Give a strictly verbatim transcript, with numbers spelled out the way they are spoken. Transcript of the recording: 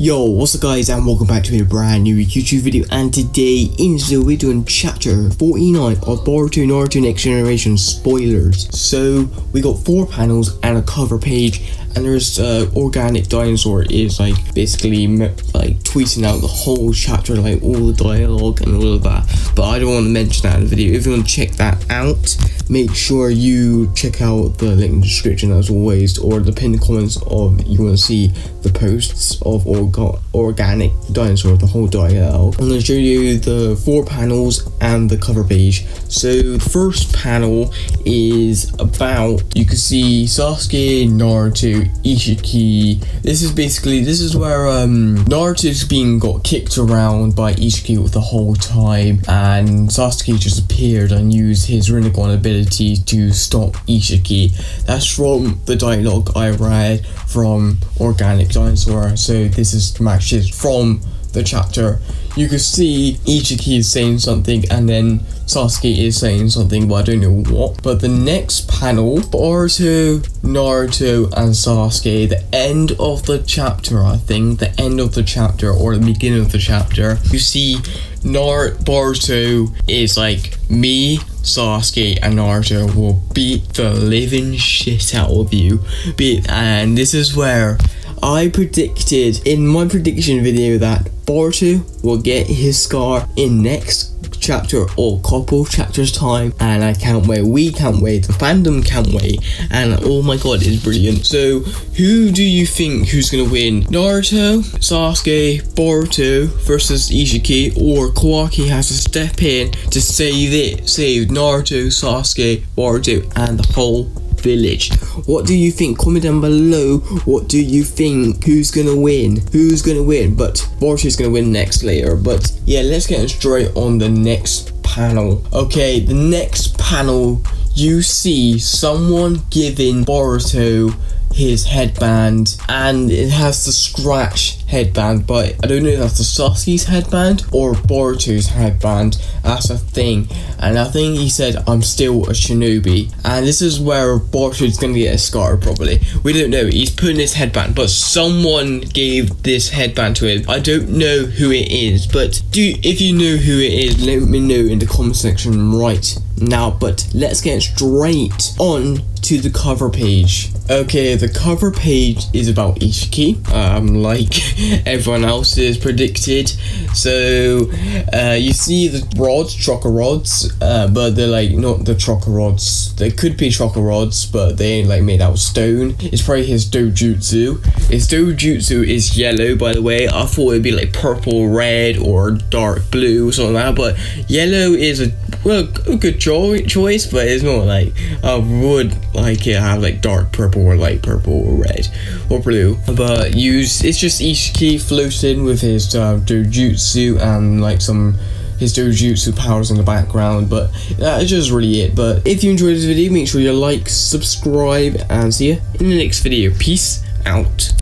Yo, what's up guys, and welcome back to a brand new YouTube video, and today in this video we're doing chapter forty-nine of Boruto Naruto Next Generation spoilers. So we got four panels and a cover page, and there's uh, OrganicDinosaur is like basically like tweeting out the whole chapter, like all the dialogue and all of that, but I don't want to mention that in the video. If you want to check that out, make sure you check out the link in the description as always, or the pinned comments of you want to see the posts of Orga OrganicDinosaur, the whole dialogue. I'm going to show you the four panels and the cover page. So the first panel is about, you can see Sasuke, Naruto, Isshiki. This is basically, this is where um, Naruto's being got kicked around by Isshiki all the whole time, and Sasuke just appeared and used his Rinnegan ability to stop Isshiki. That's from the dialogue I read from OrganicDinosaur, so this is matches from the chapter. You can see Isshiki is saying something and then Sasuke is saying something, but I don't know what. But the next panel, Boruto, Naruto and Sasuke, the end of the chapter, I think, the end of the chapter or the beginning of the chapter. You see Nar Boruto is like, me, Sasuke and Naruto will beat the living shit out of you. Beat, and this is where I predicted in my prediction video that Boruto will get his scar in next chapter or couple chapters time, and I can't wait, we can't wait, the fandom can't wait, and oh my god, it's brilliant. So who do you think who's gonna win? Naruto, Sasuke, Boruto versus Isshiki, or Kawaki has to step in to save it, save Naruto, Sasuke, Boruto and the whole village? What do you think? Comment down below, what do you think? Who's gonna win? Who's gonna win? But Boruto's gonna win next later. But yeah, let's get straight on the next panel. Okay, the next panel, you see someone giving Boruto his headband, and it has the scratch headband, but I don't know if that's the Sasuke's headband or Boruto's headband. That's a thing, and I think he said, I'm still a shinobi, and this is where Boruto's gonna get a scar probably. We don't know, he's putting his headband, but someone gave this headband to him. I don't know who it is, but do if you know who it is, let me know in the comment section right now. But let's get straight on to the cover page. Okay, the cover page is about Isshiki, um, like everyone else is predicted. So uh, you see the rods, chakra rods, uh, but they're like not the chakra rods. They could be chakra rods, but they ain't like made out of stone. It's probably his dojutsu. His dojutsu is yellow, by the way. I thought it'd be like purple, red, or dark blue or something like that. But yellow is a well, a good cho choice, but it's not like I would like it have like dark purple or light purple or red or blue. But use it's just Isshiki floating with his uh, dojutsu and like some his dojutsu powers in the background, but that is just really it. But if you enjoyed this video, make sure you like, subscribe, and see you in the next video. Peace out.